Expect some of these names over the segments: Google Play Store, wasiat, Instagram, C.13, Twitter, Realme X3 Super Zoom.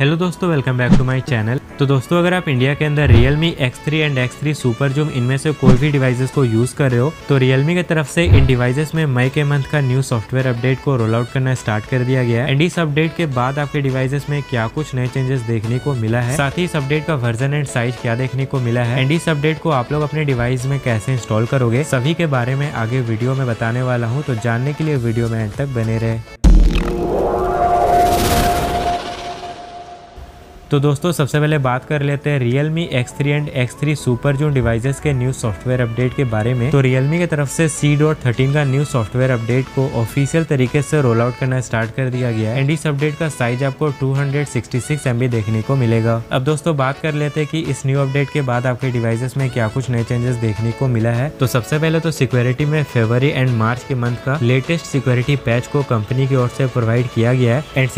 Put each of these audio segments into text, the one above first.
Hello दोस्तों, welcome back to my channel. तो दोस्तों, अगर आप इंडिया के अंदर Realme X3 and X3 Super Zoom इनमें से कोई भी डिवाइसेस को यूज़ कर रहे हो तो Realme की तरफ से इन डिवाइसेस में मई के मंथ का न्यू सॉफ्टवेयर अपडेट को रोल आउट करना स्टार्ट कर दिया गया है। एंड इस अपडेट के बाद आपके डिवाइसेस में क्या कुछ नए चेंजेस देखने को मिला है, साथ ही इस अपडेट का वर्जन एंड साइज क्या देखने को मिला है एंड इस अपडेट को आप लोग अपने डिवाइस में कैसे इंस्टॉल करोगे, सभी के बारे में आगे वीडियो में बताने वाला हूँ। तो जानने के लिए वीडियो में अंत तक बने रहे। तो दोस्तों, सबसे पहले बात कर लेते हैं Realme X3 and X3 Super Zoom devices के न्यू सॉफ्टवेयर अपडेट के बारे में। तो Realme की तरफ से C.13 का न्यू सॉफ्टवेयर अपडेट को ऑफिशियल तरीके से रोल आउट करना स्टार्ट कर दिया गया एंड इस अपडेट का साइज आपको 266 MB देखने को मिलेगा। अब दोस्तों, बात कर लेते हैं कि इस न्यू अपडेट के बाद आपके डिवाइसेस में क्या कुछ नए चेंजेस देखने को मिला है। तो सबसे पहले तो सिक्योरिटी में फरवरी एंड मार्च के मंथ का लेटेस्ट सिक्योरिटी पैच को कंपनी की ओर से प्रोवाइड किया गया है and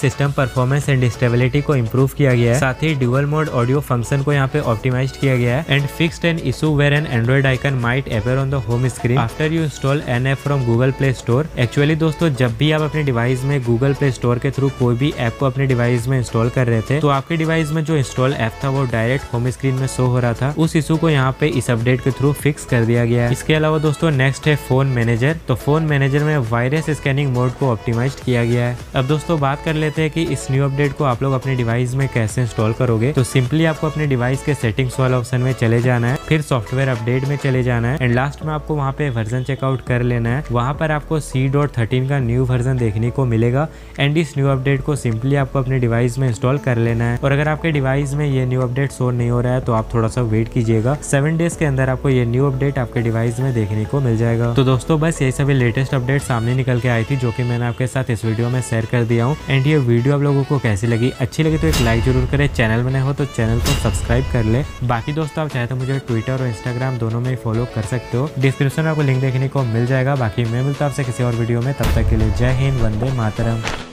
system performance and stability को इम्प्रूव किया गया है। साथ ही ड्यूअल मोड ऑडियो फंक्शन को यहाँ पे ऑप्टिमाइज किया गया है and fixed an issue where an Android icon might appear on the home screen after you install an app from Google Play Store. Actually दोस्तों, जब भी आप अपने डिवाइस में गूगल प्ले स्टोर के थ्रू कोई भी ऐप को अपने डिवाइस में इंस्टॉल कर रहे थे तो आपके डिवाइस में जो इंस्टॉल ऐप था वो डायरेक्ट होम स्क्रीन में शो हो रहा था। उस इशू को यहाँ पे इस अपडेट के थ्रू फिक्स कर दिया गया है। इसके अलावा दोस्तों, नेक्स्ट है फोन मैनेजर। तो फोन मैनेजर में वायरस स्कैनिंग मोड को ऑप्टिमाइज किया गया है। अब दोस्तों, बात कर लेते हैं कि इस न्यू अपडेट को आप लोग अपने डिवाइस में कैसे इंस्टॉल करोगे। तो सिंपली आपको अपने डिवाइस के सेटिंग्स वाला ऑप्शन में चले जाना है, फिर सॉफ्टवेयर अपडेट में चले जाना है एंड लास्ट में आपको वहाँ पे वर्जन चेकआउट कर लेना है। वहाँ पर आपको C.13 का न्यू वर्जन देखने को मिलेगा एंड इस न्यू अपडेट को सिंपली आपको अपने डिवाइस में इंस्टॉल कर लेना है। और अगर आपके डिवाइस में ये न्यू अपडेट शो नहीं हो रहा है तो आप थोड़ा सा वेट कीजिएगा, 7 डेज के अंदर आपको ये न्यू अपडेट आपके डिवाइस में देखने को मिल जाएगा। तो दोस्तों, बस यही सभी लेटेस्ट अपडेट सामने निकल के आई थी जो कि मैंने आपके साथ इस वीडियो में शेयर कर दिया हूँ। एंड ये वीडियो आप लोगों को कैसी लगी, अच्छी लगी तो एक लाइक जरूर करें, चैनल में नए हो तो चैनल को सब्सक्राइब कर ले। बाकी दोस्तों, आप चाहे तो मुझे ट्विटर और इंस्टाग्राम दोनों में फॉलो कर सकते हो, डिस्क्रिप्शन में आपको लिंक देखने को मिल जाएगा। बाकी मैं मिलता हूं आपसे किसी और वीडियो में, तब तक के लिए जय हिंद, वंदे मातरम।